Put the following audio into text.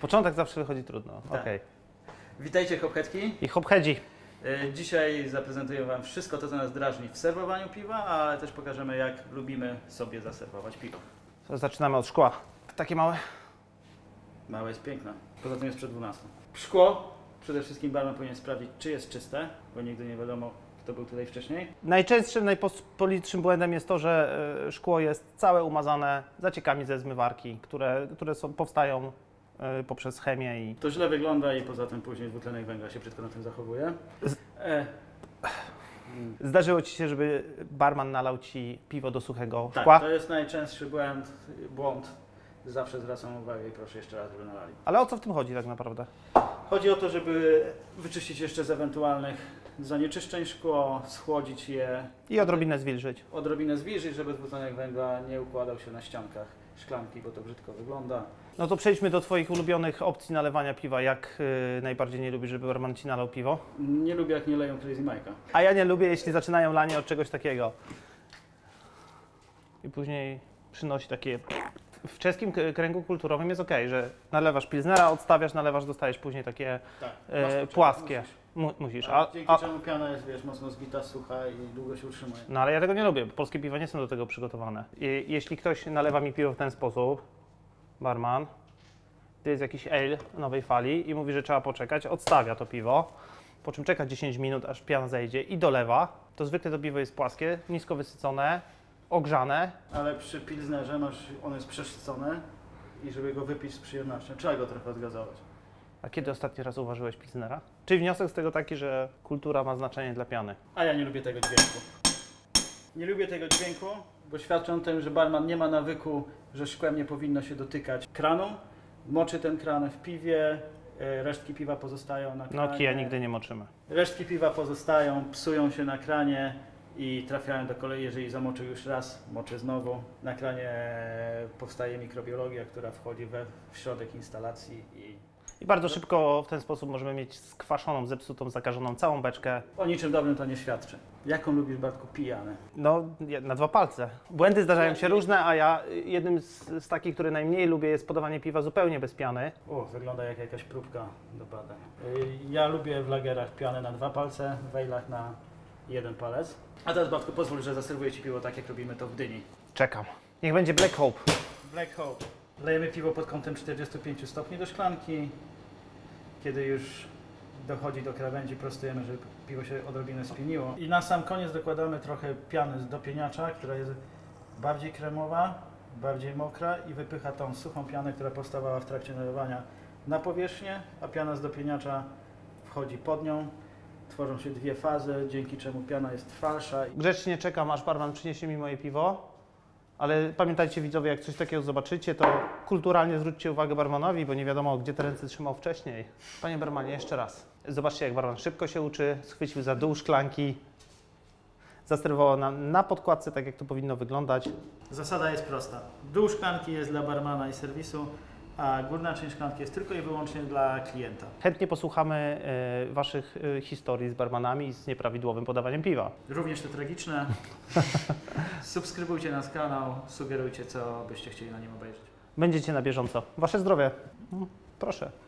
Początek zawsze wychodzi trudno. Tak. Okay. Witajcie HopHeadki i HopHeadzi. Dzisiaj zaprezentuję Wam wszystko to, co nas drażni w serwowaniu piwa, ale też pokażemy, jak lubimy sobie zaserwować piwo. Zaczynamy od szkła. Takie małe? Małe jest piękne. Poza tym jest przed 12. Szkło przede wszystkim barman powinien sprawdzić, czy jest czyste, bo nigdy nie wiadomo, kto był tutaj wcześniej. Najczęstszym, najpospolitszym błędem jest to, że szkło jest całe umazane zaciekami ze zmywarki, które powstają poprzez chemię. To źle wygląda i poza tym później dwutlenek węgla się brzydko na tym zachowuje. Zdarzyło Ci się, żeby barman nalał Ci piwo do suchego szkła? Tak, to jest najczęstszy błąd. Zawsze zwracam uwagę i proszę jeszcze raz, żeby nalali. Ale o co w tym chodzi tak naprawdę? Chodzi o to, żeby wyczyścić jeszcze z ewentualnych zanieczyszczeń szkło, schłodzić je. I odrobinę zwilżyć. Odrobinę zwilżyć, żeby dwutlenek węgla nie układał się na ściankach szklanki, bo to brzydko wygląda. No to przejdźmy do Twoich ulubionych opcji nalewania piwa. Jak najbardziej nie lubisz, żeby barman Ci nalał piwo? Nie lubię, jak nie leją Crazy Mike'a. A ja nie lubię, jeśli zaczynają lanie od czegoś takiego. I później przynosi takie... W czeskim kręgu kulturowym jest ok, że nalewasz pilznera, odstawiasz, nalewasz, dostajesz później takie płaskie. Musisz. Dzięki czemu piana jest, wiesz, mocno zbita, sucha i długo się utrzymuje. No ale ja tego nie lubię, bo polskie piwa nie są do tego przygotowane. Jeśli ktoś nalewa mi piwo w ten sposób, barman, to jest jakiś ale nowej fali i mówi, że trzeba poczekać, odstawia to piwo, po czym czeka 10 minut, aż piana zejdzie i dolewa, to zwykle to piwo jest płaskie, nisko wysycone, ogrzane. Ale przy pilznerze on jest przesycony i żeby go wypić z przyjemnością, trzeba go trochę odgazować. A kiedy ostatni raz uważałeś pilznera? Czyli wniosek z tego taki, że kultura ma znaczenie dla piany. A ja nie lubię tego dźwięku. Nie lubię tego dźwięku, bo świadczy o tym, że barman nie ma nawyku, że szkłem nie powinno się dotykać kranu. Moczy ten kran w piwie, resztki piwa pozostają na kranie. No kija nigdy nie moczymy. Resztki piwa pozostają, psują się na kranie i trafiają do kolei. Jeżeli zamoczył już raz, moczy znowu. Na kranie powstaje mikrobiologia, która wchodzi w środek instalacji i bardzo szybko w ten sposób możemy mieć skwaszoną, zepsutą, zakażoną całą beczkę. O niczym dobrym to nie świadczy. Jaką lubisz, Bartku, pijanę? No, na dwa palce. Błędy zdarzają się różne, a ja jednym z takich, który najmniej lubię, jest podawanie piwa zupełnie bez piany. Wygląda jak jakaś próbka do badania. Ja lubię w lagerach pianę na dwa palce, w wejlach na jeden palec. A teraz, Bartku, pozwól, że zaserwuję Ci piwo tak, jak robimy to w Gdyni. Czekam. Niech będzie Black Hope. Black Hope. Lejemy piwo pod kątem 45 stopni do szklanki. Kiedy już dochodzi do krawędzi, prostujemy, żeby piwo się odrobinę spieniło. I na sam koniec dokładamy trochę piany do pieniacza, która jest bardziej kremowa, bardziej mokra i wypycha tą suchą pianę, która powstawała w trakcie nalewania, na powierzchnię, a piana z dopieniacza wchodzi pod nią. Tworzą się dwie fazy, dzięki czemu piana jest trwalsza. Grzecznie czekam, aż barman przyniesie mi moje piwo. Ale pamiętajcie, widzowie, jak coś takiego zobaczycie, to kulturalnie zwróćcie uwagę barmanowi, bo nie wiadomo, gdzie te ręce trzymał wcześniej. Panie barmanie, jeszcze raz. Zobaczcie, jak barman szybko się uczy, schwycił za dół szklanki, zaserwował na podkładce, tak jak to powinno wyglądać. Zasada jest prosta. Dół szklanki jest dla barmana i serwisu, a górna część szklanki jest tylko i wyłącznie dla klienta. Chętnie posłuchamy Waszych historii z barmanami i z nieprawidłowym podawaniem piwa. Również te tragiczne. Subskrybujcie nasz kanał, sugerujcie, co byście chcieli na nim obejrzeć. Będziecie na bieżąco. Wasze zdrowie. No, proszę.